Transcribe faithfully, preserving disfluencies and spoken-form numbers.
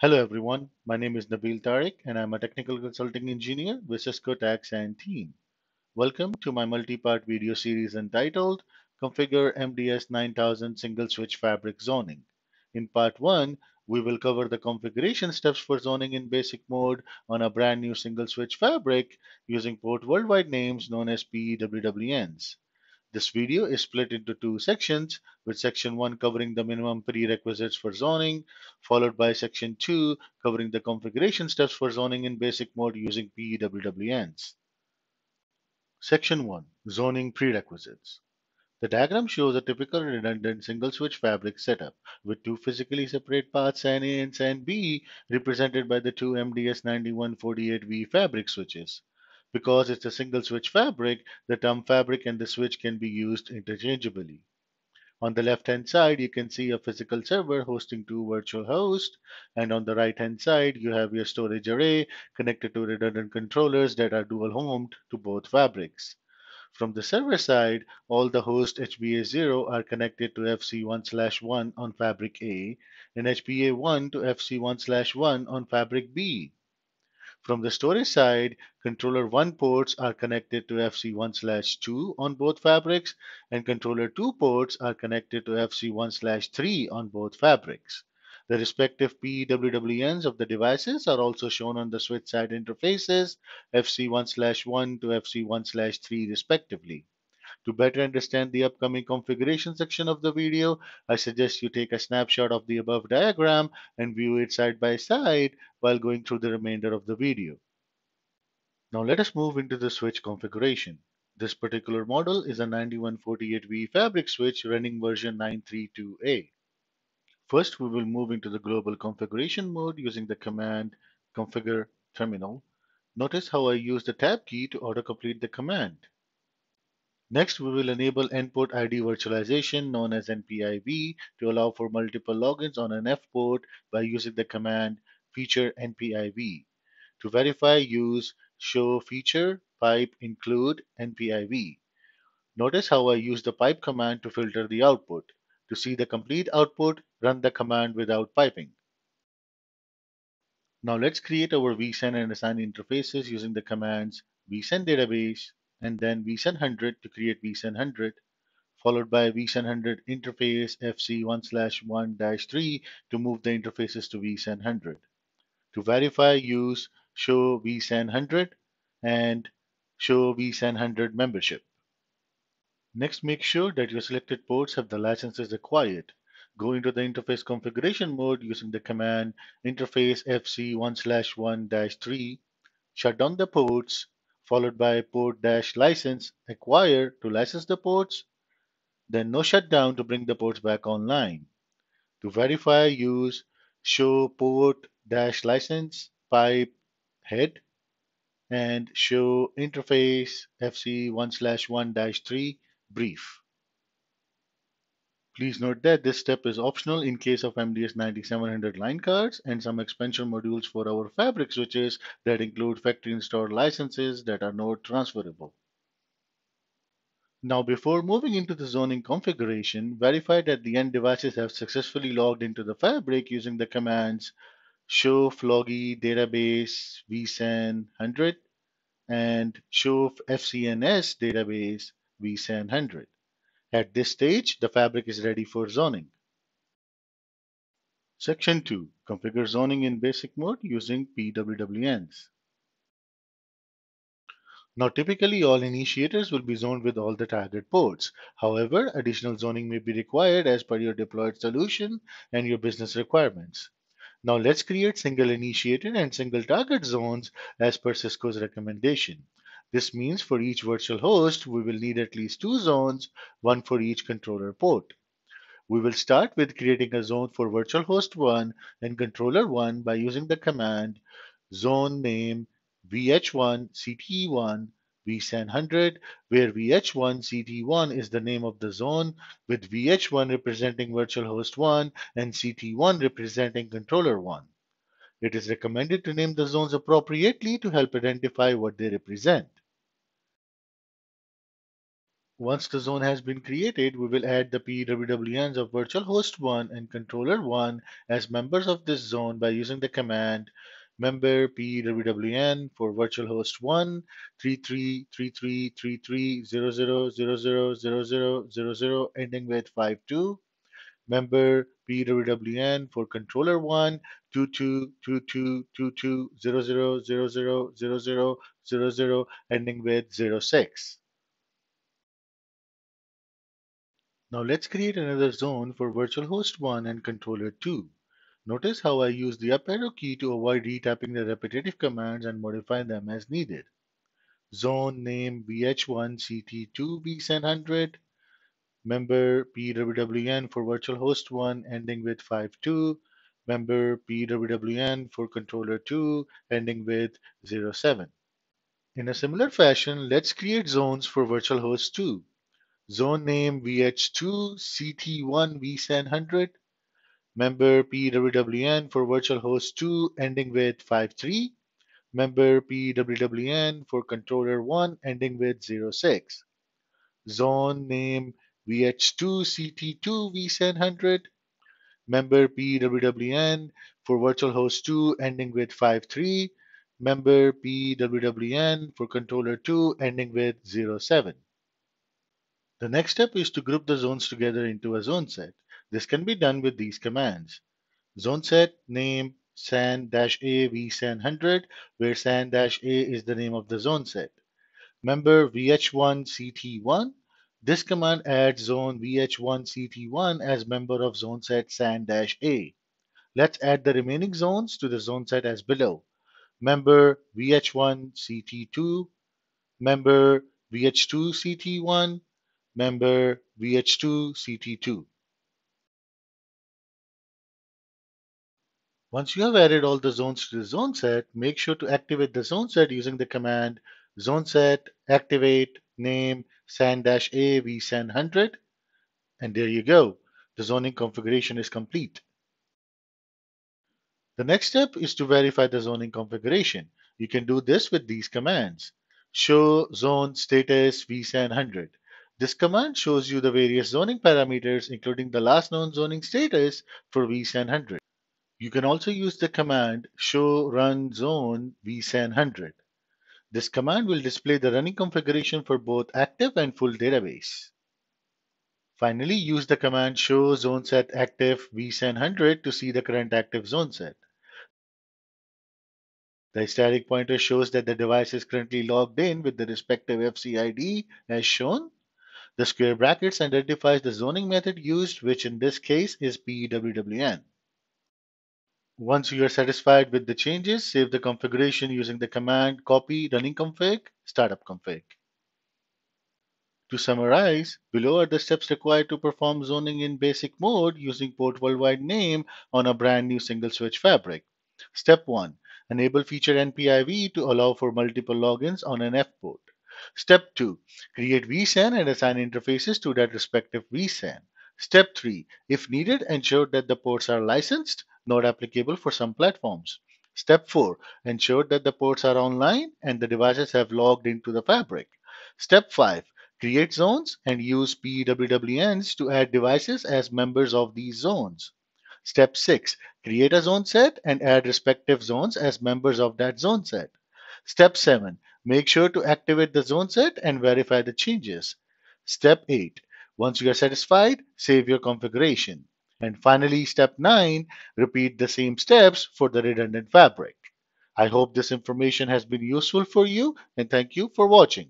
Hello everyone, my name is Nabil Tariq and I'm a Technical Consulting Engineer with Cisco T A C and team. Welcome to my multi-part video series entitled Configure M D S nine thousand Single Switch Fabric Zoning. In part one, we will cover the configuration steps for zoning in basic mode on a brand new single switch fabric using port worldwide names known as P W W Ns. This video is split into two sections, with section one covering the minimum prerequisites for zoning, followed by section two covering the configuration steps for zoning in basic mode using P W W Ns. Section one. Zoning prerequisites. The diagram shows a typical redundant single switch fabric setup, with two physically separate paths S A N A and S A N B represented by the two M D S nine one four eight V fabric switches. Because it's a single switch fabric, the term fabric and the switch can be used interchangeably. On the left-hand side, you can see a physical server hosting two virtual hosts, and on the right-hand side, you have your storage array connected to redundant controllers that are dual-homed to both fabrics. From the server side, all the hosts H B A zero are connected to F C one slash one on fabric A, and H B A one to F C one slash one on fabric B. From the storage side, controller one ports are connected to F C one slash two on both fabrics, and controller two ports are connected to F C one slash three on both fabrics. The respective P W W Ns of the devices are also shown on the switch side interfaces, F C one slash one to F C one slash three respectively. To better understand the upcoming configuration section of the video, I suggest you take a snapshot of the above diagram and view it side by side while going through the remainder of the video. Now let us move into the switch configuration. This particular model is a ninety-one forty-eight V fabric switch running version nine three two A. First, we will move into the global configuration mode using the command configure terminal. Notice how I use the tab key to autocomplete the command. Next, we will enable Endpoint I D virtualization known as N P I V to allow for multiple logins on an F port by using the command feature N P I V. To verify, use show feature pipe include N P I V. Notice how I use the pipe command to filter the output. To see the complete output, run the command without piping. Now let's create our V SAN and assign interfaces using the commands V SAN database and then V SAN one hundred to create V SAN one hundred, followed by V SAN one hundred interface F C one slash one dash three to move the interfaces to V SAN one hundred. To verify, use show V SAN one hundred and show V SAN one hundred membership. Next, make sure that your selected ports have the licenses required. Go into the interface configuration mode using the command interface F C one slash one dash three, shut down the ports, followed by port-license acquire to license the ports, then no shutdown to bring the ports back online. To verify, use show port-license pipe head and show interface F C one slash one dash three brief. Please note that this step is optional in case of M D S ninety-seven hundred line cards and some expansion modules for our fabric switches that include factory installed licenses that are not transferable. Now, before moving into the zoning configuration, verify that the end devices have successfully logged into the fabric using the commands show floggy database V SAN one hundred and show F C N S database V SAN one hundred. At this stage, the fabric is ready for zoning. Section two. Configure zoning in basic mode using P W W Ns. Now, typically all initiators will be zoned with all the target ports. However, additional zoning may be required as per your deployed solution and your business requirements. Now let's create single initiator and single target zones as per Cisco's recommendation. This means for each virtual host, we will need at least two zones, one for each controller port. We will start with creating a zone for virtual host one and controller one by using the command zone name V H one C T one V SAN one hundred, where V H one C T one is the name of the zone, with V H one representing virtual host one and C T one representing controller one. It is recommended to name the zones appropriately to help identify what they represent. Once the zone has been created, we will add the P W W Ns of virtual host one and controller one as members of this zone by using the command member P W W N for virtual host one three three three three three three zero zero zero zero zero zero zero ending with five two, member P W W N for controller one two two two two two two zero zero zero zero zero zero zero ending with zero six. Now let's create another zone for virtual host one and controller two. Notice how I use the up arrow key to avoid retapping the repetitive commands and modify them as needed. Zone name B H one C T two V S A N one hundred, member P W W N for virtual host one ending with five two, member P W W N for controller two ending with zero seven. In a similar fashion, let's create zones for virtual host two. Zone name V H two C T one V S A N one hundred, member P W W N for virtual host two ending with five three, member P W W N for controller one ending with zero six. Zone name V H two C T two V S A N one hundred, member P W W N for virtual host two ending with five three, member P W W N for controller two ending with zero seven. The next step is to group the zones together into a zone set. This can be done with these commands. Zone set name S A N dash A V S A N one hundred, where S A N dash A is the name of the zone set. Member V H one C T one. This command adds zone V H one C T one as member of zone set S A N dash A. Let's add the remaining zones to the zone set as below. Member V H one C T two, member V H two C T one, member V H two C T two. Once you have added all the zones to the zone set, make sure to activate the zone set using the command zone set activate name S A N dash A V S A N one hundred. And there you go. The zoning configuration is complete. The next step is to verify the zoning configuration. You can do this with these commands. Show zone status V S A N one hundred. This command shows you the various zoning parameters, including the last known zoning status for V S A N one hundred. You can also use the command show run zone V S A N one hundred. This command will display the running configuration for both active and full database. Finally, use the command show zone set active V S A N one hundred to see the current active zone set. The static pointer shows that the device is currently logged in with the respective F C I D as shown. The square brackets identifies the zoning method used, which in this case is P W W N. Once you are satisfied with the changes, save the configuration using the command copy running config, startup config. To summarize, below are the steps required to perform zoning in basic mode using port worldwide name on a brand new single switch fabric. Step one, enable feature N P I V to allow for multiple logins on an F port. Step two, create V S A N and assign interfaces to that respective V S A N. Step three, if needed, ensure that the ports are licensed, not applicable for some platforms. Step four, ensure that the ports are online and the devices have logged into the fabric. Step five, create zones and use P W W Ns to add devices as members of these zones. Step six, create a zone set and add respective zones as members of that zone set. Step seven, make sure to activate the zone set and verify the changes. Step eight. Once you are satisfied, save your configuration. And finally, step nine, repeat the same steps for the redundant fabric. I hope this information has been useful for you, and thank you for watching.